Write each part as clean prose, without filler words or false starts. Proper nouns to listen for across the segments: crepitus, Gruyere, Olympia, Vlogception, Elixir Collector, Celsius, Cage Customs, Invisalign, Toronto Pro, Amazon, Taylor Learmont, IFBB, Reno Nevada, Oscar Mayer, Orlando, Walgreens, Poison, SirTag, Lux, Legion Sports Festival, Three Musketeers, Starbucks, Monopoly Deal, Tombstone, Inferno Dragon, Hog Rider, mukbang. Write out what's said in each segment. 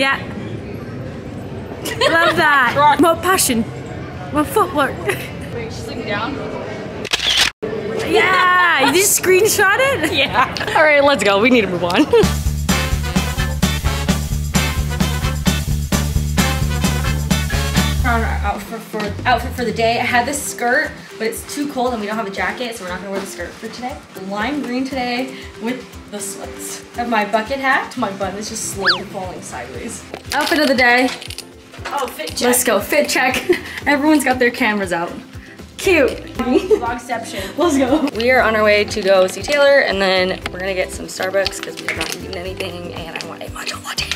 Yeah. Love that. Rock. More passion. More footwork. Wait, she's looking down? Yeah. You just screenshot it? Yeah. All right, let's go. We need to move on. Our outfit for the day. I had this skirt, but it's too cold and we don't have a jacket, so we're not gonna wear the skirt for today. Lime green today with the slits. I have my bucket hat. My bun is just slowly falling sideways. Outfit of the day. Oh, fit check. Let's go, fit check. Everyone's got their cameras out. Cute. Vlogception. Let's go. We are on our way to go see Taylor, and then we're gonna get some Starbucks because we have not eaten anything, and I want a matcha latte.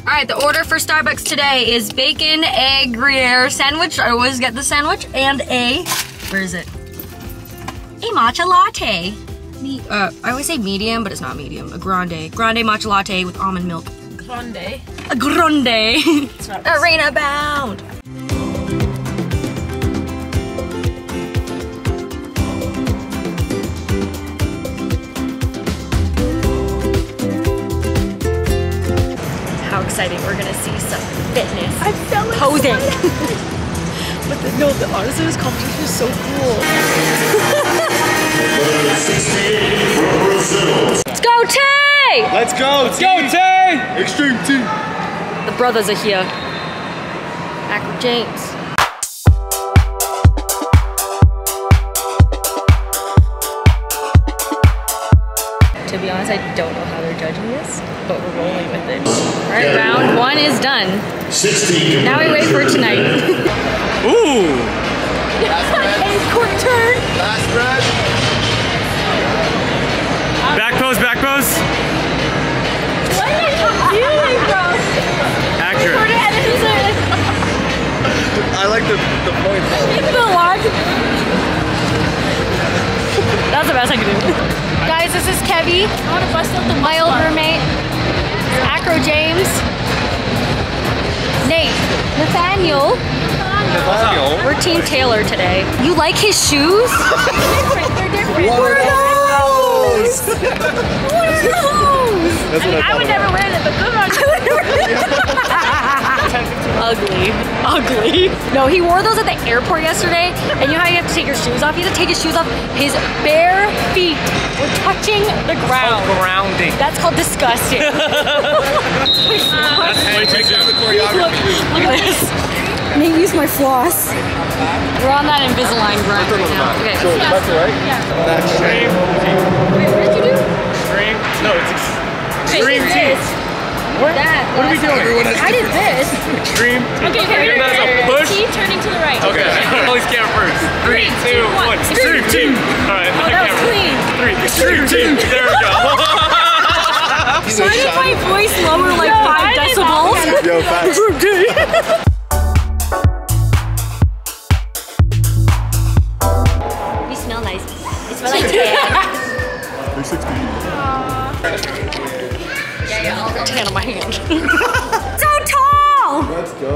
All right, the order for Starbucks today is bacon, egg, Gruyere sandwich. I always get the sandwich and a, where is it? A matcha latte. I always say medium, but it's not medium. A grande. Grande matcha latte with almond milk. Grande. A grande. It's not Arena bound. Exciting. We're gonna see some fitness. I fell in posing. But the, no, the honestly, this competition is so cool. Let's go, Tay! Let's go, let's go, Tay! Extreme T. The brothers are here. Back with James. To be honest, I don't know how they're judging this, but we're rolling with it. All right, round one is done. 16. Now we wait for tonight. Ooh! Last quick turn. Last breath. Back pose, back pose. What are you doing, bro? Accurate. I like the point. That's the best I can do. Guys, this is Kevy, my old roommate, Acro James, Nate, Nathaniel. We're Team Taylor today. You like his shoes? They're different. What are those? What are those? I mean, I would never wear them, but good on you. I would never wear them. Ugly. Ugly. No, he wore those at the airport yesterday, and you know how you have to take your shoes off? You have to take his shoes off. His bare feet. We're touching the ground. It's called grounding. That's called disgusting. That's how you take down the choreography. Look at this. I'm gonna use my floss. We're on that Invisalign grind right now. Okay. So left to right? Yeah. That's shame. Wait, what did you do? Stream? No, it's extreme teeth. What are we doing? I did this. Extreme. Okay, here we go. Push. T turning to the right. Okay. Always count first. 3, 2, 1. Extreme teeth. All right. That was clean. Extreme team. There we go. So I did my voice lower like 5 decibels. Yo, fast. We smell nice. We smell like tan. We're 60. Yeah, I'll tan on my hand. So tall! Let's go.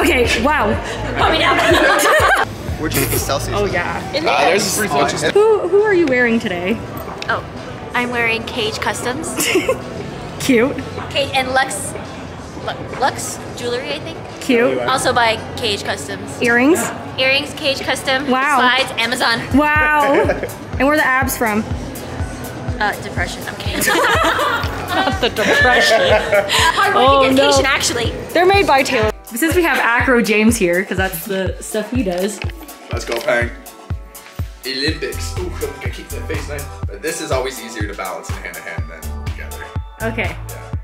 Okay, wow. Put me down. Which is the Celsius? Oh yeah. There's free lunches. Who are you wearing today? Oh, I'm wearing Cage Customs. Cute. Cage and Lux, Lux jewelry, I think. Cute. Also by Cage Customs. Earrings. Earrings, Cage Custom. Wow. Slides, Amazon. Wow. And where are the abs from? Depression. I'm kidding. Not the depression. Hard-working education, actually. They're made by Taylor. Since we have Acro James here, because that's the stuff he does. Let's go, Pang. Olympics. Ooh, I gotta keep that face nice. But this is always easier to balance in hand-to-hand than together. Okay. Yeah.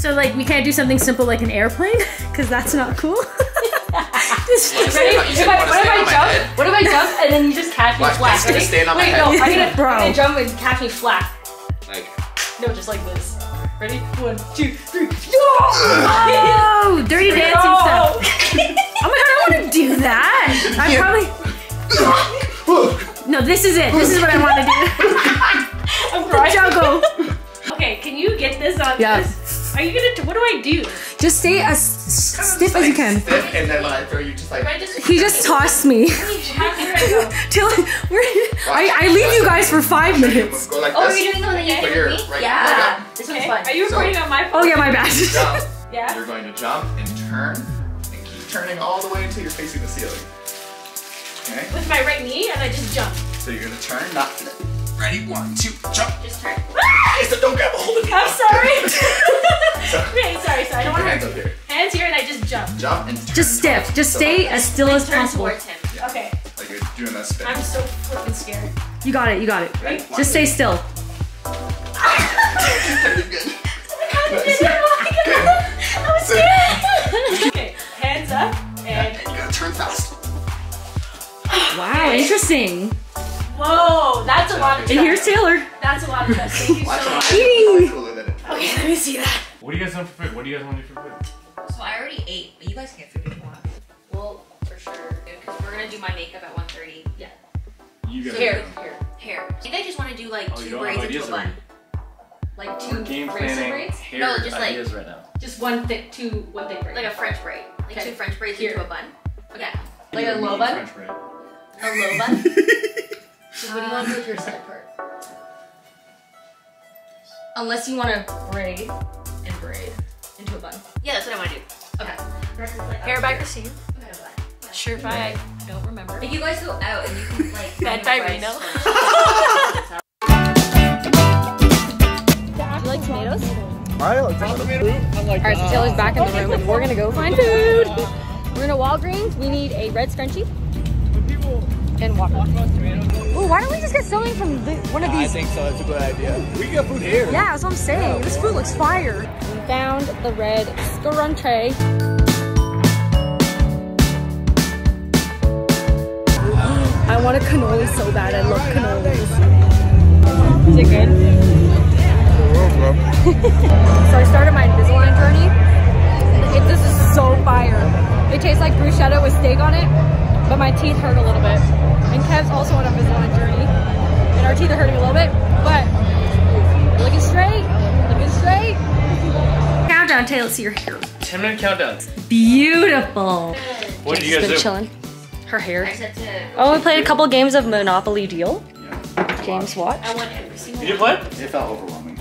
So, like, we can't do something simple like an airplane? Because that's not cool. What if I jump and then you just catch me flat? I'm gonna stand on my head. Wait, no, I'm gonna jump and catch me flat. Like. No, just like this. Ready? 1, 2, 3. Oh, dirty dancing stuff. Oh my god, I don't want to do that. I'm probably. No, this is it. This is what I want to do. I'm crying. The juggle. Okay, can you get this on this? Are you gonna? What do I do? Just stay as stiff as you can. Stiff, and then when I throw you, just like he just tossed me. Till I leave you guys for 5 minutes. Go like this. You're doing the one that you did me? Yeah. This one's fun. Are you recording on my phone? Oh yeah, my bad. Yeah. You're going to jump and turn and keep turning all the way until you're facing the ceiling. Okay. With my right knee, and I just jump. So you're gonna turn, not flip. Ready? 1, 2, jump. Just turn. Okay, so don't grab a hold of me. I'm sorry. sorry. I don't want to. Hands up here. Hands here, and I just jump. Jump and turn. Just stiff. Just stay as still as possible. Turn towards him. Yeah. Okay. Like you're doing that spin. I'm so flipping scared. You got it. You got it. Ready? Just stay still. I was scared. Okay. Hands up and. You gotta turn fast. Wow. Okay. Interesting. Whoa, that's a lot of trust. And here's Taylor. That's a lot of trust. Thank you so much. Okay, let me see that. What do you guys want for food? What do you guys want to do for food? So I already ate, but you guys can get food if you want. Well, for sure, because we're gonna do my makeup at 1:30. Yeah. You guys. Hair. You guys just want to do like two braids into a bun. Like two razor braids? No, just like right now. Just one thick braid. Like a French braid. Like two French braids into a bun. Okay. Like a low bun. A low bun. So what do you want to do with your side part? Unless you want to braid into a bun. Yeah, that's what I want to do. Okay. Hair by Christine. Shirt by I don't remember. If you guys go out and you can like bed by Reno. Do you like tomatoes? I like tomatoes. Alright, so Taylor's back in the room and we're gonna go find food. We're in a Walgreens. We need a red scrunchie. And water. Ooh, why don't we just get something from one of these? I think so, that's a good idea. We can get food here. Yeah, that's what I'm saying. This food looks fire. We found the red scrunchie. I want a cannoli so bad. I love cannolis. Is it good? So I started my Invisalign journey. This is so fire. It tastes like bruschetta with steak on it. But my teeth hurt a little bit. And Kev's also on a Invisalign journey. And our teeth are hurting a little bit, but looking straight, looking straight. Countdown, Taylor, so you're here. 10-minute countdown. Beautiful. What did you guys do? Chilling. Her hair. Oh, we played a couple games of Monopoly Deal. Yeah. James watched. I won every single one. Did you play? It felt overwhelming.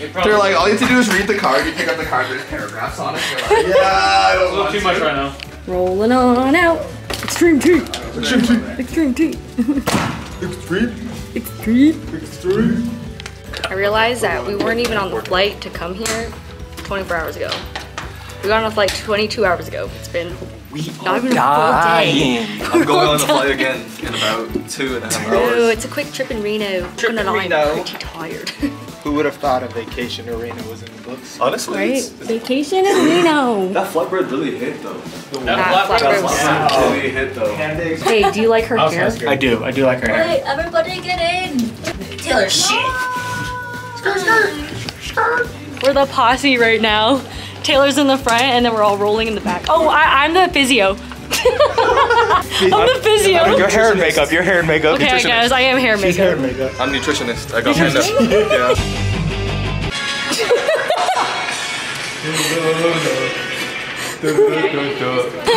They're like, all you have to do is read the card. You pick up the card, there's paragraphs on it. You're like, yeah, it was a little too much right now. Rolling on out. Extreme tea! Extreme tea! Extreme tea! Extreme! I realized that we weren't even on the flight to come here 24 hours ago. We got on the flight 22 hours ago. It's been not even a full day. I'm going on the flight again in about 2.5 hours. Ooh, it's a quick trip in Reno. I'm pretty tired. Who would have thought a vacation in Reno was in the books? Honestly, right? It's vacation in Reno. That flatbread really hit though. That flatbread really hit though. Hey, do you like her hair? I do like her hair. Wait, everybody get in. Taylor, shit. We're the posse right now. Taylor's in the front and then we're all rolling in the back. Oh, I'm the physio. I'm the physio. Your hair and makeup. Your hair and makeup. Okay, guys, I am hair and makeup. She's hair and makeup. I'm nutritionist. I got hand up.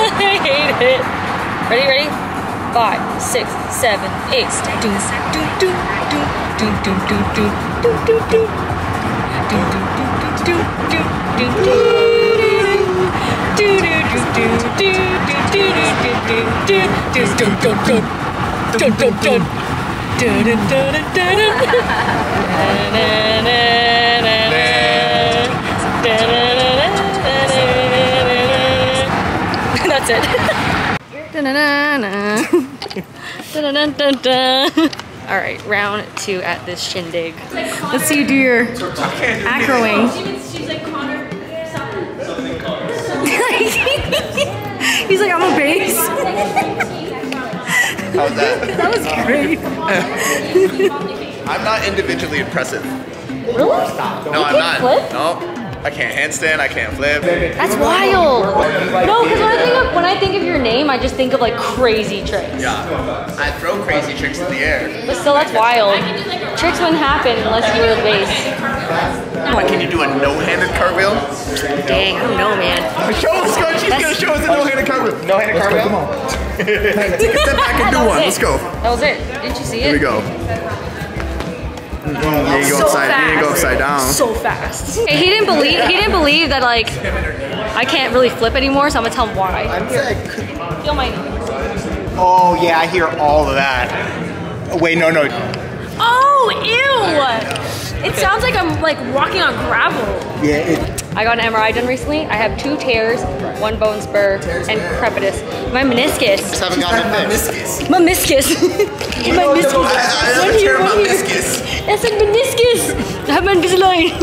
I hate it. Ready? 5, 6, 7, 8. Do do do do do do do do do do do do do do. That's it. All right, round 2 at this shindig. Let's see you do your acroing. He's like, I'm a bass. How's that? That was great. I'm not individually impressive. Really? No, I'm not. Flip? No. I can't handstand, I can't flip. That's wild. No, because when I think of your name, I just think of like crazy tricks. Yeah, I throw crazy tricks in the air. But still, that's wild. Tricks wouldn't happen unless you were the base. Like, can you do a no-handed cartwheel? Dang, I don't know, man. Show us, she's gonna show us a no-handed cartwheel. No-handed cartwheel? Come on. Take a step back and do one. Let's go. That was it. Didn't you see it? Here we go. You didn't go upside down. So fast. Okay, he didn't believe that like I can't really flip anymore, so I'm gonna tell him why. Feel my knee. Oh yeah, I hear all of that. Oh, wait, no. Oh ew! It sounds like I'm like walking on gravel. Yeah. I got an MRI done recently. I have 2 tears, 1 bone spur, and crepitus. My meniscus. I haven't gotten a meniscus. My meniscus. That's a meniscus. I have my Invisalign.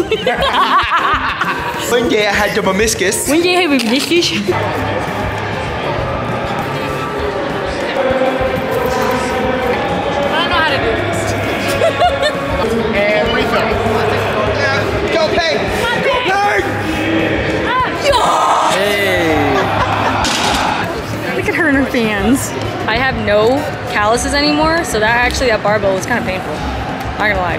One day I had the meniscus. One day I had a meniscus. Fans. I have no calluses anymore, so that barbell was kind of painful. Not gonna lie.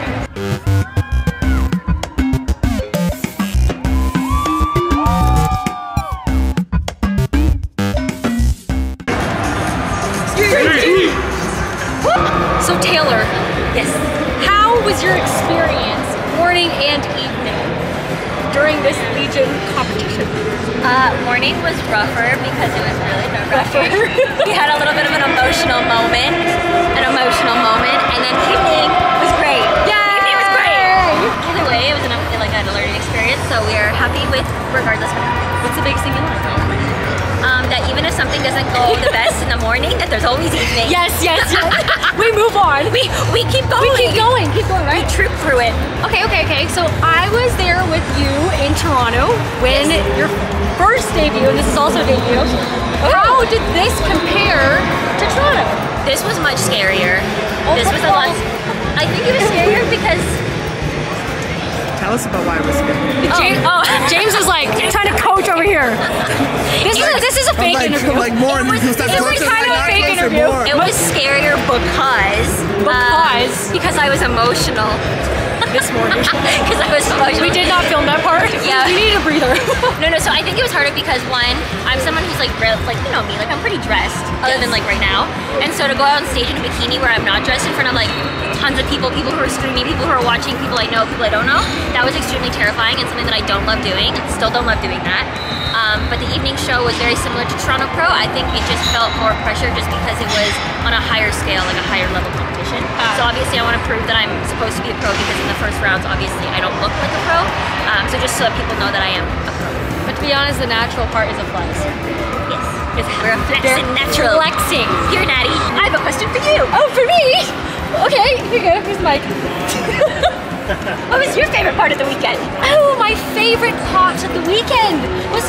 So Taylor, yes. How was your experience morning and evening during this Legion competition? Morning was rougher because it was really nerve-wracking. We had a little bit of an emotional moment, and then evening was great. Yeah, evening was great. Either way, it was a learning experience, so we are happy with regardless what happens. What's the biggest thing you learned? That even if something doesn't go the best in the morning, that there's always evening. Yes. We move on. We keep going. We keep going, right? We trip through it. Okay. So I was there with you in Toronto when your first debut, and this is also a debut. How did this compare to Toronto? This was much scarier. I think it was scarier because... Tell us about why it was scarier. James is like trying to coach over here. This is a fake interview. It was kind of a fake interview. It was scarier because I was emotional. This morning because I was emotional. We did not film that part. Yeah, you need a breather. No. So I think it was harder because one, I'm someone who's like you know me, like I'm pretty dressed, other than like right now. And so to go out on stage in a bikini where I'm not dressed in front of like tons of people who are screaming, people who are watching, people I know, people I don't know, that was extremely terrifying and something that I don't love doing. Still don't love doing that. But the evening show was very similar to Toronto Pro. I think it just felt more pressure just because it was on a higher scale, like a higher level competition. So obviously I want to prove that I'm supposed to be a pro because in the first rounds, obviously I don't look like a pro. So just so that people know that I am a pro. But to be honest, the natural part is a flex. Yes. We're a flex and natural. Flexing. Here, Natty, I have a question for you. Oh, for me? Okay, here you go. Here's Mike. What was your favorite part of the weekend? Oh, my favorite part of the weekend was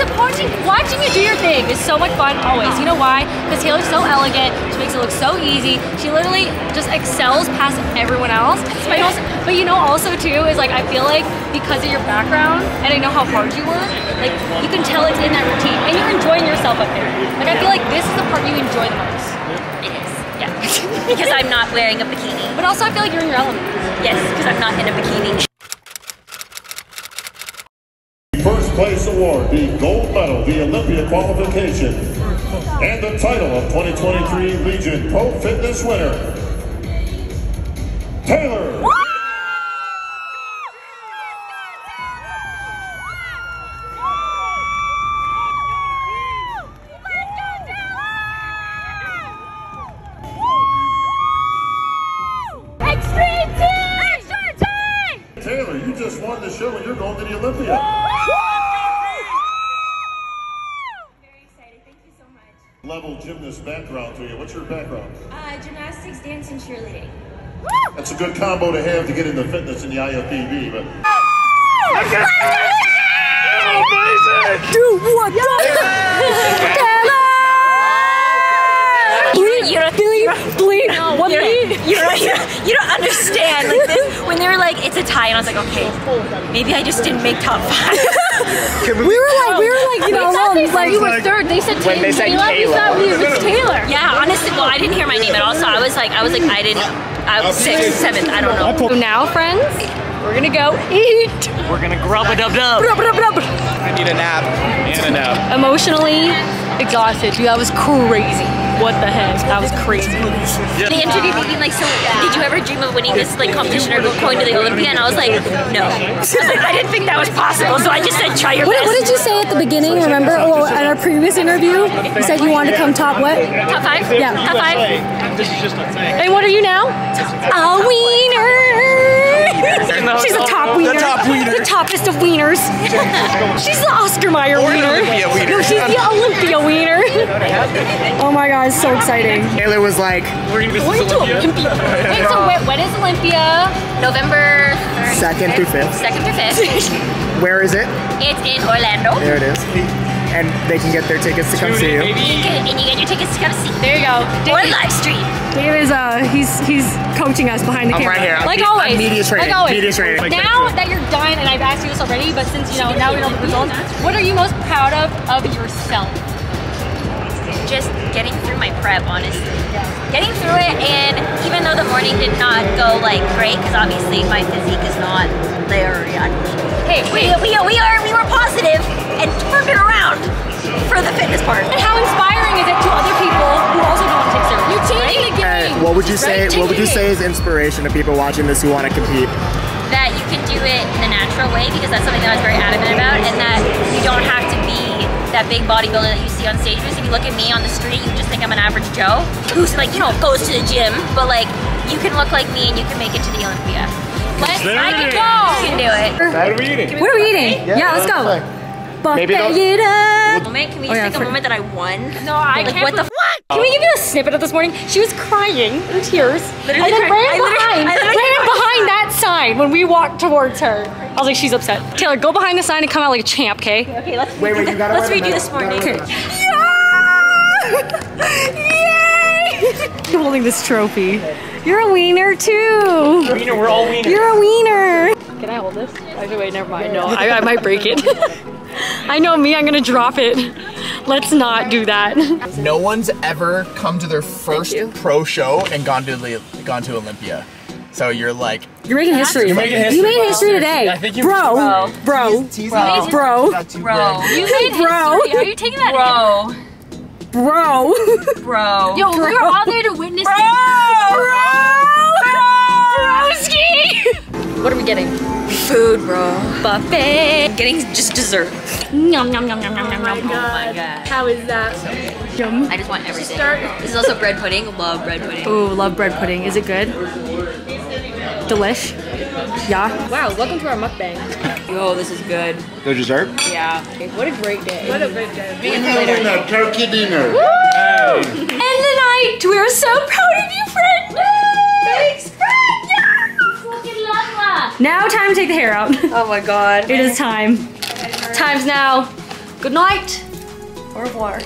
watching you do your thing. It's so much fun, always. You know why? Because Taylor's so elegant. She makes it look so easy. She literally just excels past everyone else. But you know also too is like I feel like because of your background and I know how hard you work, like you can tell it's in that routine and you're enjoying yourself up there. Like I feel like this is the part you enjoy the most. It is. Yeah. Because I'm not wearing a bikini. But also I feel like you're in your element. Yes, because I'm not in a bikini. First place award, the gold medal, the Olympia qualification, and the title of 2023 Legion Pro Fitness winner, Taylor. Woo! Background to you. What's your background? Gymnastics, dance, and cheerleading. That's a good combo to have to get into fitness in the IFBB, but... Amazing! Do what? Bleep! Bleep! Bleep! You're a... understand. Like this, when they were like, it's a tie, and I was like, okay, maybe I just didn't make top 5. we were like, you know, like you were third. They said Taylor. When they said Taylor, it was Taylor. Yeah, honestly, well, I didn't hear my name at all, so I was like, I didn't. I was 6th, 7th. I don't know. So now, friends, we're gonna go eat. We're gonna grub a dub dub. I need a nap. Emotionally exhausted. Dude, that was crazy. What the heck? That was crazy. Yeah. They interviewed me being like, so did you ever dream of winning this like competition or going to the Olympia? And I was like, no. I didn't think that was possible, so I just said try your best. What did you say at the beginning? Remember? Oh, at our previous interview, you said you wanted to come top what? Top 5? Yeah. Top 5? And what are you now? A wiener! She's a top wiener. The top wiener. The toppest of wieners. She's the Oscar Mayer wiener. No, she's the Olympia wiener. Oh my god, it's so exciting. Taylor was like, we're going to Olympia. Wait, so when is Olympia? November 2nd through 5th. 2nd through 5th. Where is it? It's in Orlando. There it is. And they can get their tickets to come see you. And you get your tickets to come see. There you go. One live stream. Taylor's he's coaching us behind the camera. I'm right here. Like always. Media training. Like always. Media training. Now that you're done, and I've asked you this already, but since you know now we know the results, what are you most proud of yourself? Just getting through my prep, honestly. Yeah. Getting through it, and even though the morning did not go like great, because obviously my physique is not there yet. Hey, we were positive and turned it around for the fitness part. And how inspiring is it to other people who also don't want to take steroids? You're changing the game. And what would you say? Right? What would you say is inspiration to people watching this who want to compete? That you can do it in the natural way, because that's something that I was very adamant about, and that you don't have to be that big bodybuilder that you see on stage. Because if you look at me on the street, you just think I'm an average Joe who's like, you know, goes to the gym, but like you can look like me and you can make it to the Olympia. I can go! You can do it. What are we eating? What are we eating? Yeah, let's go. Maybe it up. Can we just take a moment that I won? No, I can't. What the fuck? Can we give you a snippet of this morning? She was crying in tears. Literally, and then ran behind that sign when we walked towards her. I was like, she's upset. Taylor, go behind the sign and come out like a champ, okay? Okay, let's redo this morning. Yeah! Yay! You're holding this trophy. You're a wiener too. Wiener, we're all wieners. You're a wiener. Can I hold this? Actually, wait, never mind. No, I might break it. I know me, I'm gonna drop it. Let's not do that. No one's ever come to their first pro show and gone to Olympia. So you're like, you're making history. You're making history. You made history today. I think you bro. You made history. Are you taking that? Bro. Yo, we were all there to witness. Bro. What are we getting? Food, bro. Buffet. Getting just dessert. Yum, yum, yum, yum, yum, yum. Oh my god. How is that? So yum. I just want everything. This is also bread pudding. Love bread pudding. Ooh, love bread pudding. Is it good? Delish. Yeah. Wow, welcome to our mukbang. Yo, this is good. Good dessert? Yeah. Okay, what a great day. What a great day. We're having a turkey dinner. Woo! Hey. End the night. We're so proud of you, friend. Woo! Thanks, friend. Yeah. Fucking love. Now time to take the hair out. Oh my god. It is time. Time's now. Good night. Au revoir.